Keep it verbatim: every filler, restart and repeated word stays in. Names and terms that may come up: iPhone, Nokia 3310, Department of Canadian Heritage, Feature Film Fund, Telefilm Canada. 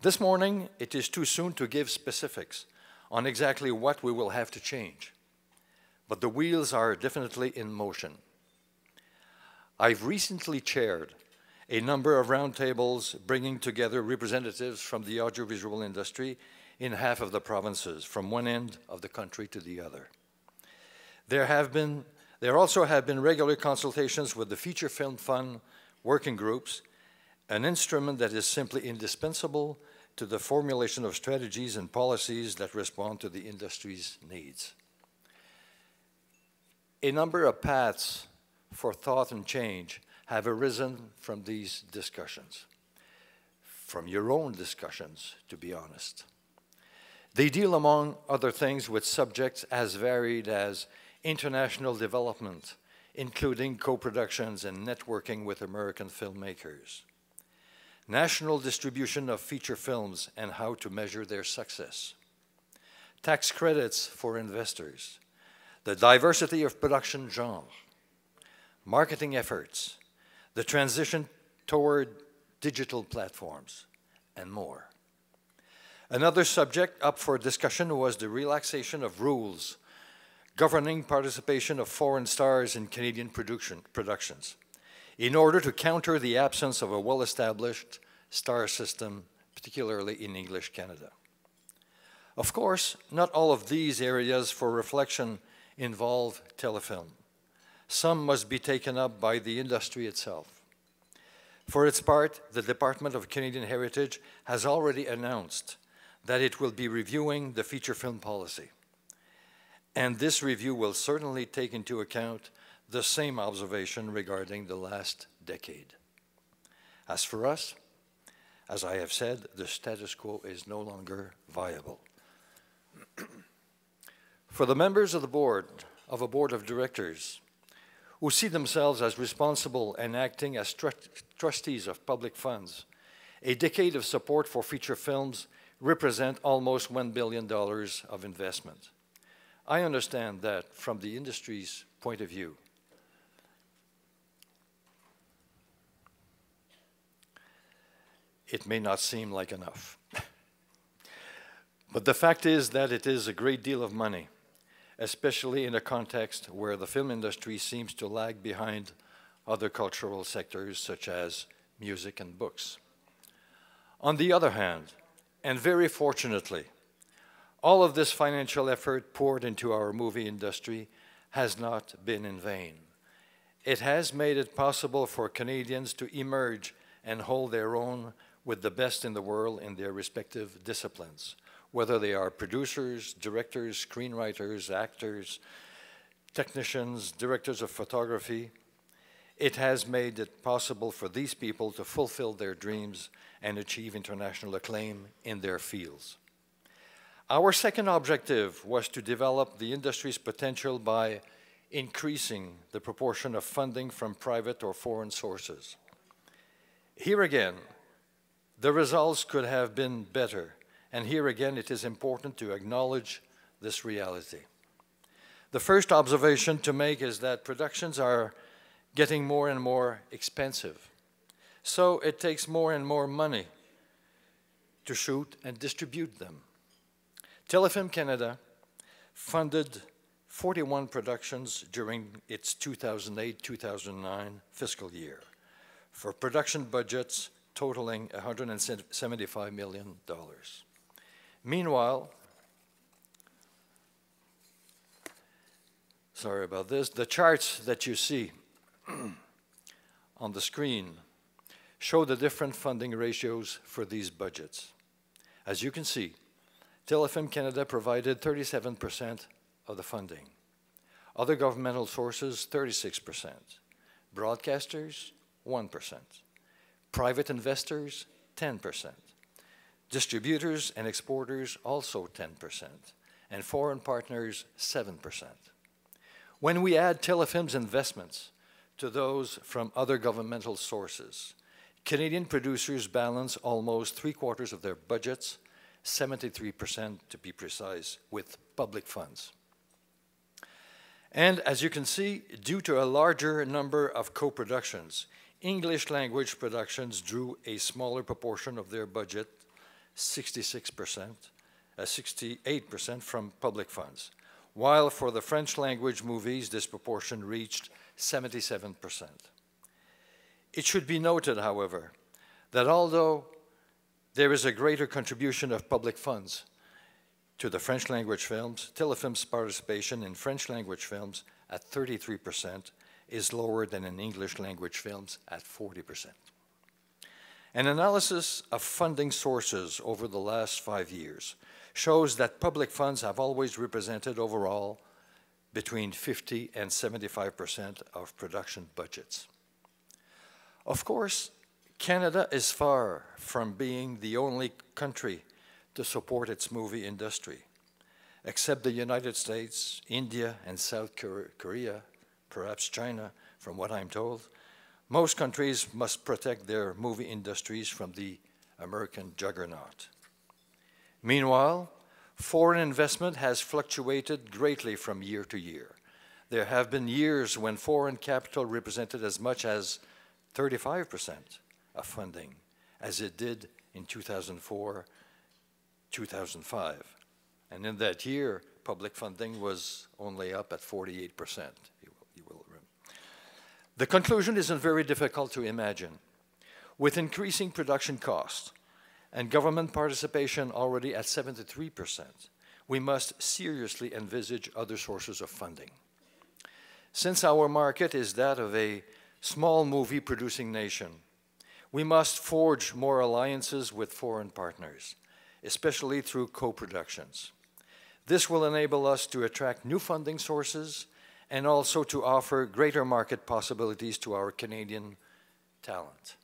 This morning, it is too soon to give specifics on exactly what we will have to change, but the wheels are definitely in motion. I've recently chaired a number of roundtables bringing together representatives from the audiovisual industry in half of the provinces, from one end of the country to the other. There have been, there also have been regular consultations with the Feature Film Fund working groups, an instrument that is simply indispensable to the formulation of strategies and policies that respond to the industry's needs. A number of paths for thought and change have arisen from these discussions, from your own discussions, to be honest. They deal, among other things, with subjects as varied as international development, including co-productions and networking with American filmmakers, national distribution of feature films and how to measure their success, tax credits for investors, the diversity of production genre, marketing efforts, the transition toward digital platforms, and more. Another subject up for discussion was the relaxation of rules governing participation of foreign stars in Canadian production, productions in order to counter the absence of a well-established star system, particularly in English Canada. Of course, not all of these areas for reflection involve telefilm. Some must be taken up by the industry itself. For its part, the Department of Canadian Heritage has already announced that it will be reviewing the feature film policy. And this review will certainly take into account the same observation regarding the last decade. As for us, as I have said, the status quo is no longer viable. For the members of the board, of a board of directors, who see themselves as responsible and acting as tr trustees of public funds, a decade of support for feature films represent almost one billion dollars of investment. I understand that from the industry's point of view. It may not seem like enough. But the fact is that it is a great deal of money, especially in a context where the film industry seems to lag behind other cultural sectors such as music and books. On the other hand, and very fortunately, all of this financial effort poured into our movie industry has not been in vain. It has made it possible for Canadians to emerge and hold their own with the best in the world in their respective disciplines, whether they are producers, directors, screenwriters, actors, technicians, directors of photography. It has made it possible for these people to fulfill their dreams and achieve international acclaim in their fields. Our second objective was to develop the industry's potential by increasing the proportion of funding from private or foreign sources. Here again, the results could have been better. And here again, it is important to acknowledge this reality. The first observation to make is that productions are getting more and more expensive. So it takes more and more money to shoot and distribute them. Telefilm Canada funded forty-one productions during its two thousand eight two thousand nine fiscal year for production budgets totaling one hundred seventy-five million dollars. Meanwhile, sorry about this, the charts that you see on the screen show the different funding ratios for these budgets. As you can see, Telefilm Canada provided thirty-seven percent of the funding. Other governmental sources, thirty-six percent. Broadcasters, one percent. Private investors, ten percent. Distributors and exporters, also ten percent, and foreign partners, seven percent. When we add Telefilm's investments to those from other governmental sources, Canadian producers balance almost three quarters of their budgets, seventy-three percent to be precise, with public funds. And as you can see, due to a larger number of co-productions, English language productions drew a smaller proportion of their budget, sixty-six percent, uh, sixty-eight percent from public funds, while for the French-language movies, this proportion reached seventy-seven percent. It should be noted, however, that although there is a greater contribution of public funds to the French-language films, Telefilm's participation in French-language films at thirty-three percent is lower than in English-language films at forty percent. An analysis of funding sources over the last five years shows that public funds have always represented overall between fifty and seventy-five percent of production budgets. Of course, Canada is far from being the only country to support its movie industry, except the United States, India, and South Korea, perhaps China, from what I'm told. Most countries must protect their movie industries from the American juggernaut. Meanwhile, foreign investment has fluctuated greatly from year to year. There have been years when foreign capital represented as much as thirty-five percent of funding, as it did in two thousand four, two thousand five. And in that year, public funding was only up at forty-eight percent. The conclusion isn't very difficult to imagine. With increasing production costs and government participation already at seventy-three percent, we must seriously envisage other sources of funding. Since our market is that of a small movie-producing nation, we must forge more alliances with foreign partners, especially through co-productions. This will enable us to attract new funding sources and also to offer greater market possibilities to our Canadian talent.